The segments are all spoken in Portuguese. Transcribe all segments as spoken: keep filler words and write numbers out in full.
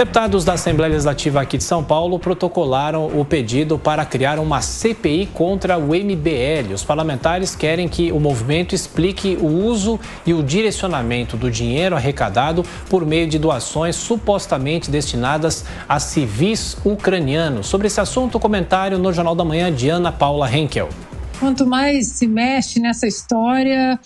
Deputados da Assembleia Legislativa aqui de São Paulo protocolaram o pedido para criar uma C P I contra o M B L. Os parlamentares querem que o movimento explique o uso e o direcionamento do dinheiro arrecadado por meio de doações supostamente destinadas a civis ucranianos. Sobre esse assunto, comentário no Jornal da Manhã de Ana Paula Henkel. Quanto mais se mexe nessa história,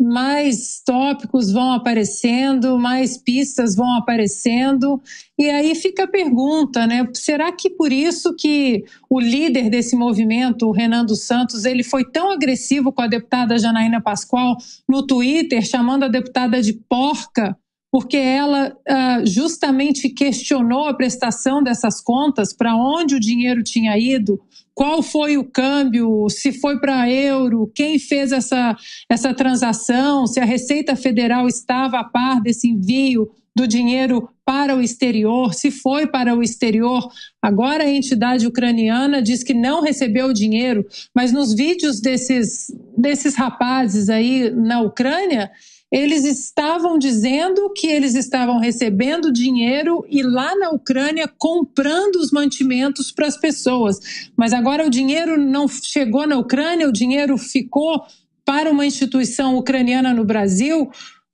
mais tópicos vão aparecendo, mais pistas vão aparecendo. E aí fica a pergunta, né? Será que por isso que o líder desse movimento, o Renan dos Santos, ele foi tão agressivo com a deputada Janaína Pascoal no Twitter, chamando a deputada de porca, porque ela ah, justamente questionou a prestação dessas contas, para onde o dinheiro tinha ido, qual foi o câmbio, se foi para euro, quem fez essa, essa transação, se a Receita Federal estava a par desse envio do dinheiro para o exterior, se foi para o exterior. Agora a entidade ucraniana diz que não recebeu o dinheiro, mas nos vídeos desses, desses rapazes aí na Ucrânia, eles estavam dizendo que eles estavam recebendo dinheiro e lá na Ucrânia comprando os mantimentos para as pessoas. Mas agora o dinheiro não chegou na Ucrânia, o dinheiro ficou para uma instituição ucraniana no Brasil.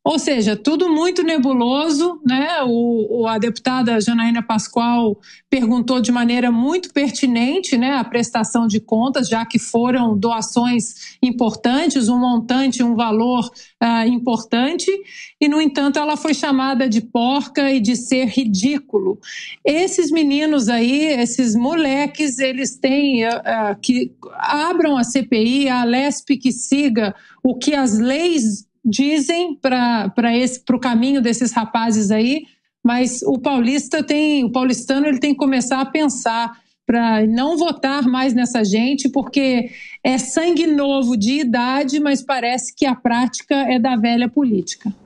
Ou seja, tudo muito nebuloso, né? O, o, a deputada Janaína Pascoal perguntou de maneira muito pertinente, né, a prestação de contas, já que foram doações importantes, um montante, um valor ah, importante. E, no entanto, ela foi chamada de porca e de ser ridículo. Esses meninos aí, esses moleques, eles têm ah, que abram a C P I, a Alesp que siga o que as leis dizem para o caminho desses rapazes aí, mas o paulista tem, o paulistano ele tem que começar a pensar para não votar mais nessa gente, porque é sangue novo de idade, mas parece que a prática é da velha política.